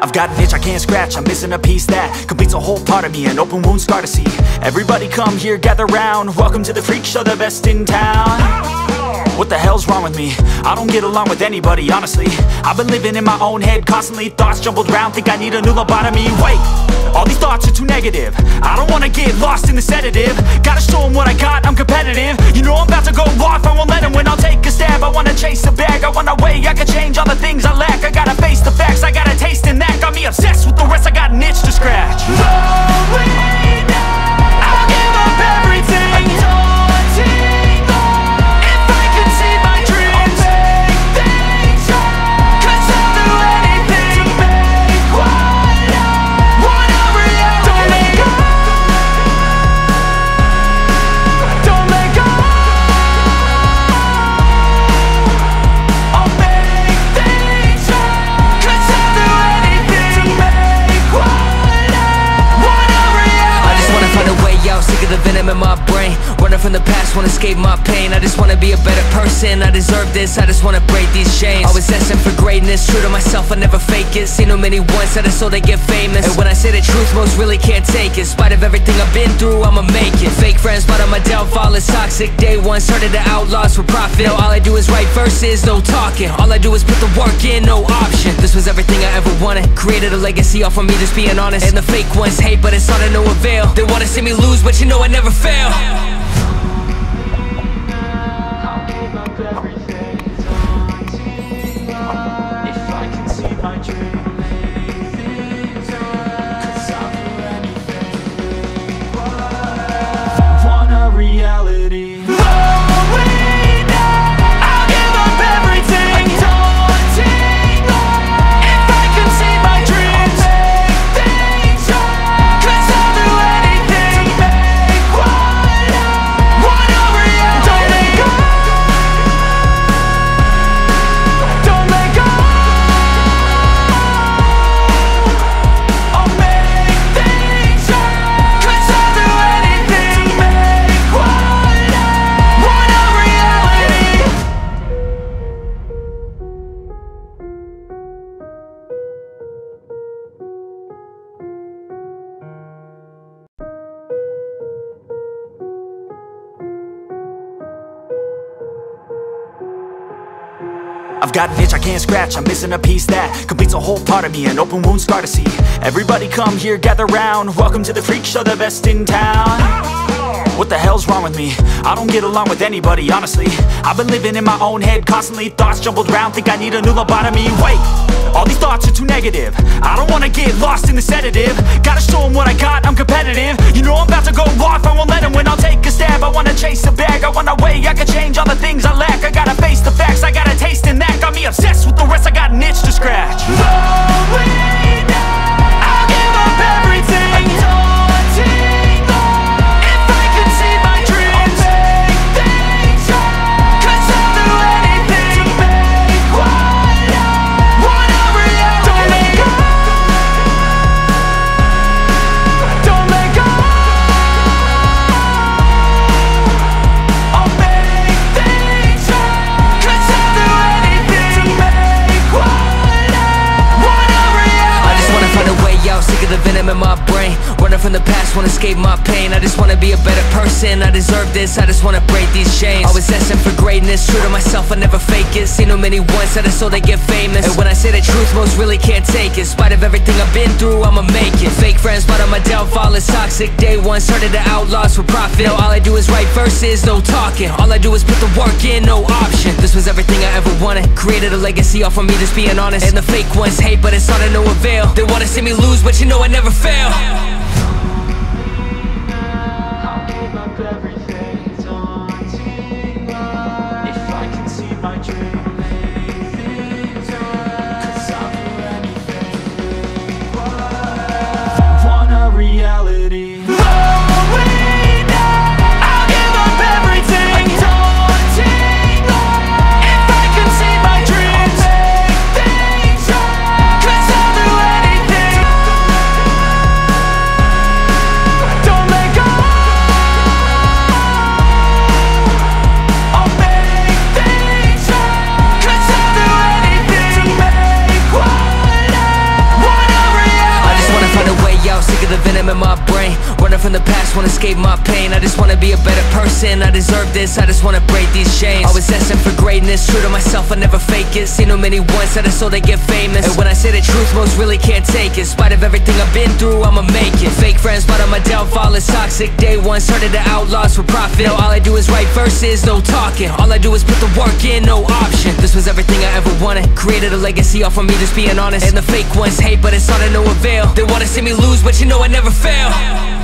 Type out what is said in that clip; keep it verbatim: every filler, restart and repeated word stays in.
I've got an itch I can't scratch, I'm missing a piece that completes a whole part of me, an open wound scar to see. Everybody come here, gather round, welcome to the freak show, the best in town. What the hell's wrong with me? I don't get along with anybody, honestly. I've been living in my own head constantly, thoughts jumbled round, think I need a new lobotomy. Wait, all these thoughts are too negative, I don't wanna get lost in the sedative. Gotta show them what I got, I'm competitive. You know I'm about to go off, I won't let them win. I'll take a stab, I wanna chase a bag, I wanna weigh, I can change all the things I lack. I gotta face the facts, I got a taste in that. Got me obsessed with the rest, I got an itch to scratch. No way, no. I'll give up everything. From the past, won't escape my pain. I just wanna be a better person, I deserve this, I just wanna break these chains. Always asking for greatness, true to myself, I never fake it. Seen too many once, I just so they get famous. And when I say the truth, most really can't take it. In spite of everything I've been through, I'ma make it. Fake friends, but on my downfall is toxic. Day one, started the outlaws for profit. Now all I do is write verses, no talking. All I do is put the work in, no option. This was everything I ever wanted. Created a legacy off of me, just being honest. And the fake ones hate, but it's all to no avail. They wanna see me lose, but you know I never fail. I've got an itch I can't scratch, I'm missing a piece that completes a whole part of me, an open wound scar to see. Everybody come here, gather round, welcome to the freak show, the best in town. What the hell's wrong with me? I don't get along with anybody, honestly. I've been living in my own head constantly, thoughts jumbled round, think I need a new lobotomy. Wait, all these thoughts are too negative, I don't wanna get lost in the sedative. Gotta show them what I got, I'm competitive. You know I'm about to go off, I won't let them win. I'll take a stab, I wanna chase a bag, I wanna weigh, I can change all the things I lack. I gotta face the facts, I got a taste in that. Got me obsessed with the rest, I got an itch to scratch. No way, no. I'll give up everything. No. The venom in my brain, running from the past, won't escape my pain. I just wanna be a better person, I deserve this, I just wanna break these chains. Always asking for greatness, true to myself, I never fake it. Seen too many once, I just so they get famous. And when I say the truth, most really can't take it. In spite of everything I've been through, I'ma make it. Fake friends, but on my downfall is toxic. Day one, started the outlaws for profit. Now all I do is write verses, no talking. All I do is put the work in, no option. This was everything I ever wanted. Created a legacy off of me, just being honest. And the fake ones hate, but it's all to no avail. They wanna see me lose, but you know I never fail. I'll give up everything, daunting life. If I can see my dream, make things right. 'Cause I'll do anything, but I want a reality. escape my pain. I just wanna be a better person, I deserve this, I just wanna break these chains. Always asking for greatness, true to myself, I never fake it. Seen too many ones, I just so they get famous. And when I say the truth, most really can't take it. In spite of everything I've been through, I'ma make it. Fake friends, but on my downfall is toxic. Day one, started the outlaws for profit. Now all I do is write verses, no talking. All I do is put the work in, no option. This was everything I ever wanted. Created a legacy off of me, just being honest. And the fake ones hate, but it's all to no avail. They wanna see me lose, but you know I never fail.